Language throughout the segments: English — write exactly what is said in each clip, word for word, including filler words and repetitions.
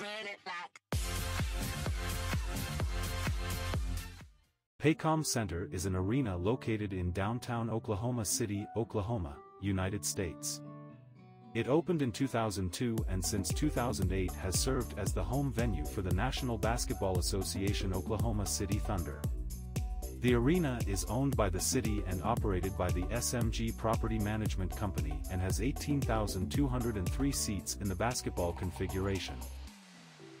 Run it back. Paycom Center is an arena located in downtown Oklahoma City, Oklahoma, United States. It opened in two thousand two and since two thousand eight has served as the home venue for the National Basketball Association Oklahoma City Thunder. The arena is owned by the city and operated by the S M G Property Management Company and has eighteen thousand two hundred three seats in the basketball configuration.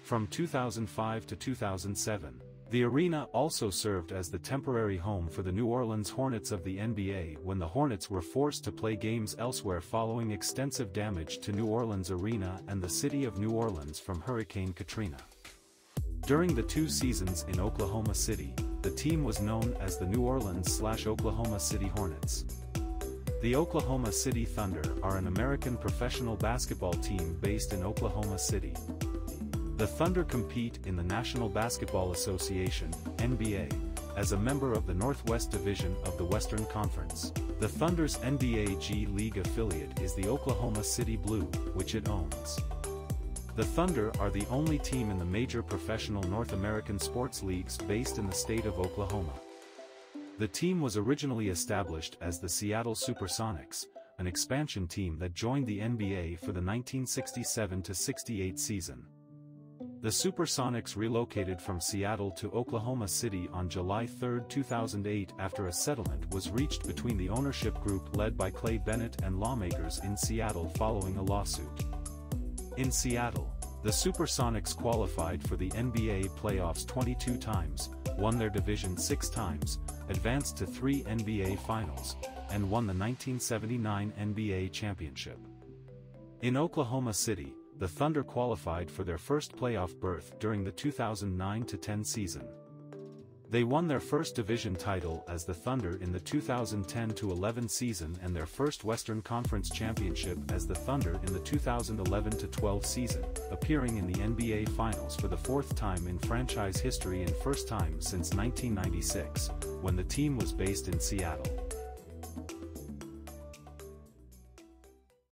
From two thousand five to two thousand seven, the arena also served as the temporary home for the New Orleans Hornets of the N B A when the Hornets were forced to play games elsewhere following extensive damage to New Orleans Arena and the city of New Orleans from Hurricane Katrina. During the two seasons in Oklahoma City, the team was known as the New Orleans/Oklahoma City Hornets. The Oklahoma City Thunder are an American professional basketball team based in Oklahoma City. The Thunder compete in the National Basketball Association, N B A, as a member of the Northwest Division of the Western Conference. The Thunder's N B A G League affiliate is the Oklahoma City Blue, which it owns. The Thunder are the only team in the major professional North American sports leagues based in the state of Oklahoma. The team was originally established as the Seattle SuperSonics, an expansion team that joined the N B A for the nineteen sixty-seven to sixty-eight season. The SuperSonics relocated from Seattle to Oklahoma City on July third two thousand eight after a settlement was reached between the ownership group led by Clay Bennett and lawmakers in Seattle following a lawsuit. In Seattle, the SuperSonics qualified for the N B A playoffs twenty-two times, won their division six times, advanced to three N B A finals, and won the nineteen seventy-nine N B A championship. In Oklahoma City, the Thunder qualified for their first playoff berth during the two thousand nine to ten season. They won their first division title as the Thunder in the two thousand ten to eleven season and their first Western Conference championship as the Thunder in the two thousand eleven to twelve season, appearing in the N B A Finals for the fourth time in franchise history and first time since nineteen ninety-six, when the team was based in Seattle.